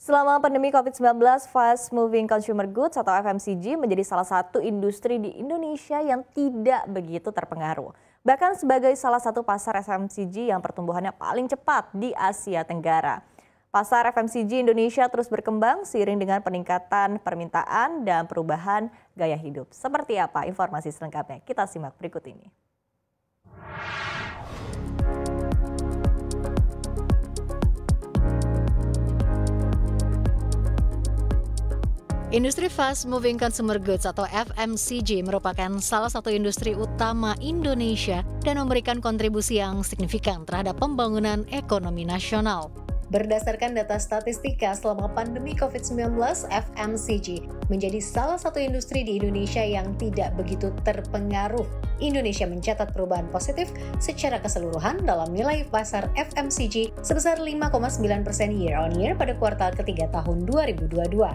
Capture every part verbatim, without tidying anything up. Selama pandemi COVID sembilan belas, Fast Moving Consumer Goods atau F M C G menjadi salah satu industri di Indonesia yang tidak begitu terpengaruh. Bahkan sebagai salah satu pasar F M C G yang pertumbuhannya paling cepat di Asia Tenggara. Pasar F M C G Indonesia terus berkembang seiring dengan peningkatan permintaan dan perubahan gaya hidup. Seperti apa informasi selengkapnya? Kita simak berikut ini. Industri Fast Moving Consumer Goods atau F M C G merupakan salah satu industri utama Indonesia dan memberikan kontribusi yang signifikan terhadap pembangunan ekonomi nasional. Berdasarkan data statistika, selama pandemi COVID sembilan belas, F M C G menjadi salah satu industri di Indonesia yang tidak begitu terpengaruh. Indonesia mencatat perubahan positif secara keseluruhan dalam nilai pasar F M C G sebesar lima koma sembilan persen year on year pada kuartal ketiga tahun dua ribu dua puluh dua.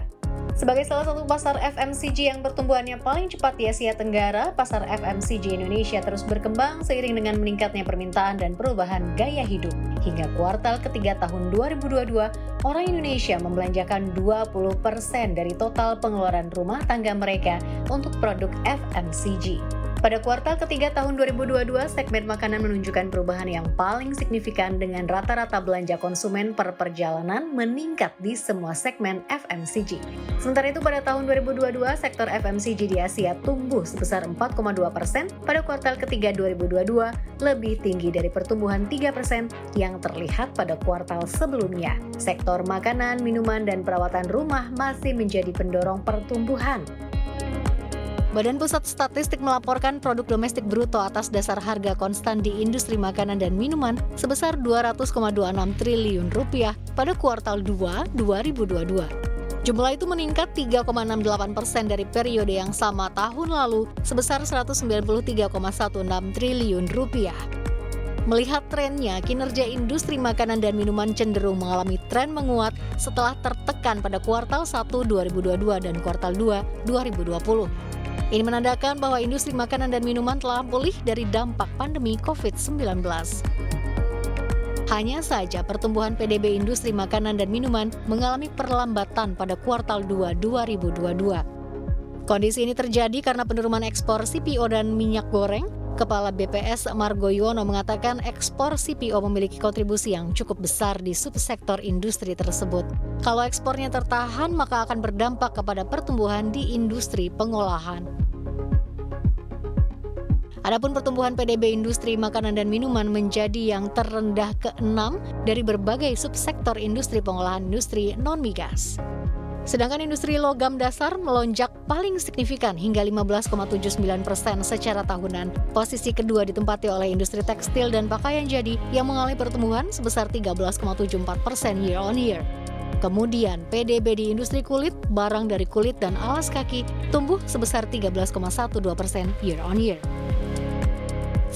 Sebagai salah satu pasar F M C G yang pertumbuhannya paling cepat di Asia Tenggara, pasar F M C G Indonesia terus berkembang seiring dengan meningkatnya permintaan dan perubahan gaya hidup. Hingga kuartal ketiga tahun dua ribu dua puluh dua, orang Indonesia membelanjakan dua puluh persen dari total pengeluaran rumah tangga mereka untuk produk F M C G. Pada kuartal ketiga tahun dua ribu dua puluh dua, segmen makanan menunjukkan perubahan yang paling signifikan dengan rata-rata belanja konsumen per perjalanan meningkat di semua segmen F M C G. Sementara itu pada tahun dua ribu dua puluh dua, sektor F M C G di Asia tumbuh sebesar empat koma dua persen pada kuartal ketiga dua ribu dua puluh dua, lebih tinggi dari pertumbuhan tiga persen yang terlihat pada kuartal sebelumnya. Sektor makanan, minuman, dan perawatan rumah masih menjadi pendorong pertumbuhan. Badan Pusat Statistik melaporkan produk domestik bruto atas dasar harga konstan di industri makanan dan minuman sebesar dua ratus koma dua puluh enam triliun rupiah pada kuartal dua dua ribu dua puluh dua. Jumlah itu meningkat tiga koma enam puluh delapan persen dari periode yang sama tahun lalu sebesar seratus sembilan puluh tiga koma enam belas triliun rupiah. Melihat trennya, kinerja industri makanan dan minuman cenderung mengalami tren menguat setelah tertekan pada kuartal satu dua ribu dua puluh dua dan kuartal dua dua ribu dua puluh. Ini menandakan bahwa industri makanan dan minuman telah pulih dari dampak pandemi COVID sembilan belas. Hanya saja pertumbuhan P D B industri makanan dan minuman mengalami perlambatan pada kuartal dua dua ribu dua puluh dua. Kondisi ini terjadi karena penurunan ekspor C P O dan minyak goreng. Kepala B P S Margoyono mengatakan ekspor C P O memiliki kontribusi yang cukup besar di subsektor industri tersebut. Kalau ekspornya tertahan, maka akan berdampak kepada pertumbuhan di industri pengolahan. Adapun pertumbuhan P D B industri makanan dan minuman menjadi yang terendah keenam dari berbagai subsektor industri pengolahan industri non-migas. Sedangkan industri logam dasar melonjak paling signifikan hingga lima belas koma tujuh puluh sembilan persen secara tahunan. Posisi kedua ditempati oleh industri tekstil dan pakaian jadi yang mengalami pertumbuhan sebesar tiga belas koma tujuh puluh empat persen year on year. Kemudian P D B di industri kulit, barang dari kulit dan alas kaki tumbuh sebesar tiga belas koma satu dua persen year on year.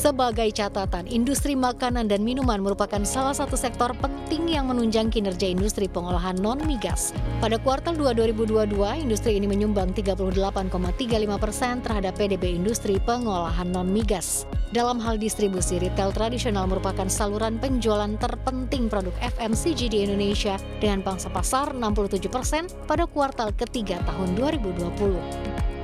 Sebagai catatan, industri makanan dan minuman merupakan salah satu sektor penting yang menunjang kinerja industri pengolahan non-migas. Pada kuartal dua dua ribu dua puluh dua, industri ini menyumbang tiga puluh delapan koma tiga puluh lima persen terhadap P D B industri pengolahan non-migas. Dalam hal distribusi, retail tradisional merupakan saluran penjualan terpenting produk F M C G di Indonesia dengan pangsa pasar enam puluh tujuh persen pada kuartal ketiga tahun dua ribu dua puluh.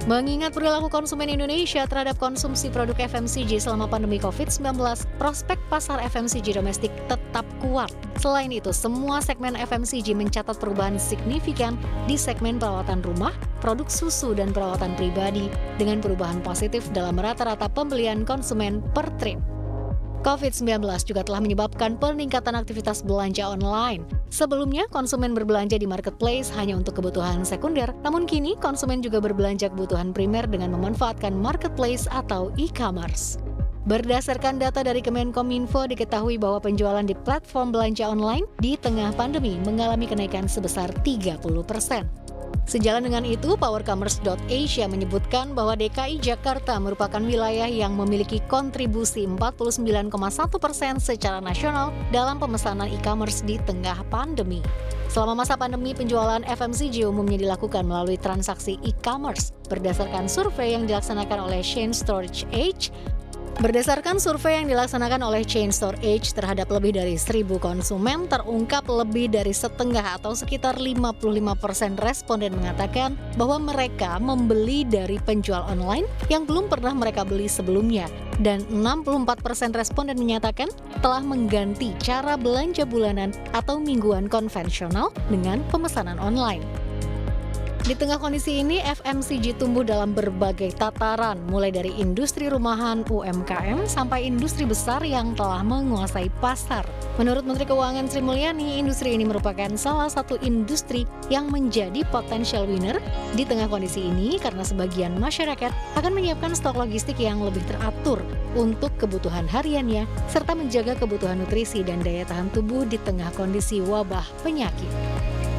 Mengingat perilaku konsumen Indonesia terhadap konsumsi produk F M C G selama pandemi COVID sembilan belas, prospek pasar F M C G domestik tetap kuat. Selain itu, semua segmen F M C G mencatat perubahan signifikan di segmen perawatan rumah, produk susu, dan perawatan pribadi, dengan perubahan positif dalam rata-rata pembelian konsumen per trip. COVID sembilan belas juga telah menyebabkan peningkatan aktivitas belanja online. Sebelumnya, konsumen berbelanja di marketplace hanya untuk kebutuhan sekunder, namun kini konsumen juga berbelanja kebutuhan primer dengan memanfaatkan marketplace atau e-commerce. Berdasarkan data dari Kemenkominfo, diketahui bahwa penjualan di platform belanja online di tengah pandemi mengalami kenaikan sebesar tiga puluh persen. Sejalan dengan itu, PowerCommerce.Asia menyebutkan bahwa D K I Jakarta merupakan wilayah yang memiliki kontribusi empat puluh sembilan koma satu persen secara nasional dalam pemesanan e-commerce di tengah pandemi. Selama masa pandemi, penjualan F M C G umumnya dilakukan melalui transaksi e-commerce. Berdasarkan survei yang dilaksanakan oleh Chain Store Age, Berdasarkan survei yang dilaksanakan oleh Chain Store Age terhadap lebih dari seribu konsumen, terungkap lebih dari setengah atau sekitar lima puluh lima persen responden mengatakan bahwa mereka membeli dari penjual online yang belum pernah mereka beli sebelumnya. Dan enam puluh empat persen responden menyatakan telah mengganti cara belanja bulanan atau mingguan konvensional dengan pemesanan online. Di tengah kondisi ini, F M C G tumbuh dalam berbagai tataran, mulai dari industri rumahan U M K M sampai industri besar yang telah menguasai pasar. Menurut Menteri Keuangan Sri Mulyani, industri ini merupakan salah satu industri yang menjadi potential winner di tengah kondisi ini karena sebagian masyarakat akan menyiapkan stok logistik yang lebih teratur untuk kebutuhan hariannya serta menjaga kebutuhan nutrisi dan daya tahan tubuh di tengah kondisi wabah penyakit.